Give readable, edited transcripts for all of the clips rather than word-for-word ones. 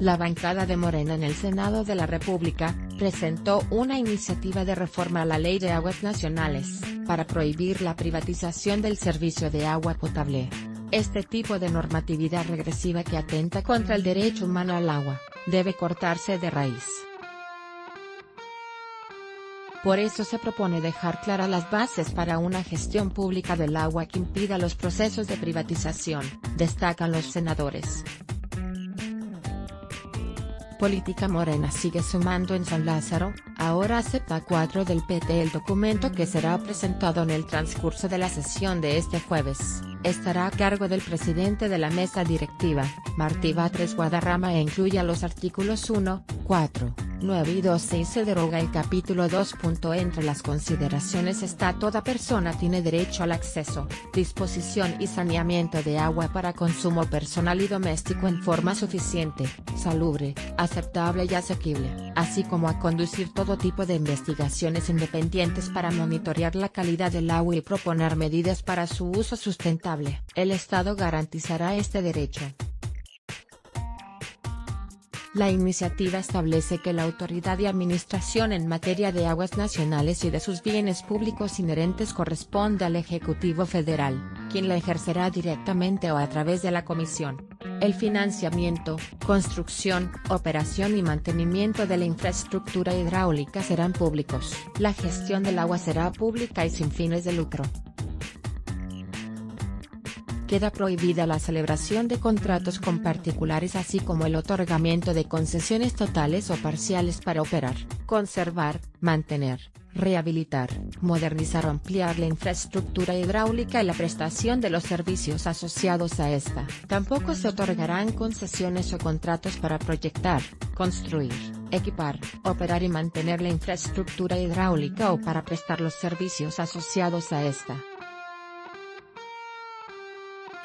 La bancada de Morena en el Senado de la República, presentó una iniciativa de reforma a la Ley de Aguas Nacionales, para prohibir la privatización del servicio de agua potable. Este tipo de normatividad regresiva que atenta contra el derecho humano al agua, debe cortarse de raíz. Por eso se propone dejar claras las bases para una gestión pública del agua que impida los procesos de privatización, destacan los senadores. Política Morena sigue sumando en San Lázaro, ahora acepta 4 del PT. El documento que será presentado en el transcurso de la sesión de este jueves, estará a cargo del presidente de la mesa directiva, Martí Batres Guadarrama, e incluye los artículos 1, 4, 9 y 12 y se deroga el capítulo 2. Entre las consideraciones está: toda persona tiene derecho al acceso, disposición y saneamiento de agua para consumo personal y doméstico en forma suficiente, salubre, aceptable y asequible, así como a conducir todo tipo de investigaciones independientes para monitorear la calidad del agua y proponer medidas para su uso sustentable. El Estado garantizará este derecho. La iniciativa establece que la autoridad y administración en materia de aguas nacionales y de sus bienes públicos inherentes corresponde al Ejecutivo Federal, quien la ejercerá directamente o a través de la Comisión. El financiamiento, construcción, operación y mantenimiento de la infraestructura hidráulica serán públicos. La gestión del agua será pública y sin fines de lucro. Queda prohibida la celebración de contratos con particulares, así como el otorgamiento de concesiones totales o parciales para operar, conservar, mantener, rehabilitar, modernizar o ampliar la infraestructura hidráulica y la prestación de los servicios asociados a esta. Tampoco se otorgarán concesiones o contratos para proyectar, construir, equipar, operar y mantener la infraestructura hidráulica o para prestar los servicios asociados a esta.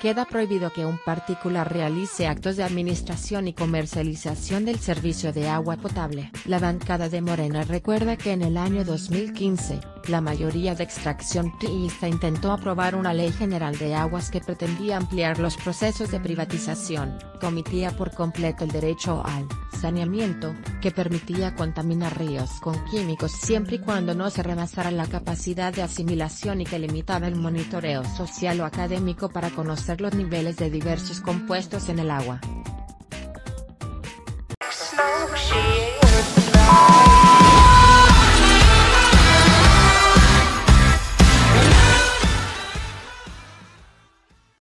Queda prohibido que un particular realice actos de administración y comercialización del servicio de agua potable. La bancada de Morena recuerda que en el año 2015, la mayoría de extracción priista intentó aprobar una ley general de aguas que pretendía ampliar los procesos de privatización, que omitía por completo el derecho al saneamiento, que permitía contaminar ríos con químicos siempre y cuando no se rebasara la capacidad de asimilación y que limitaba el monitoreo social o académico para conocer los niveles de diversos compuestos en el agua.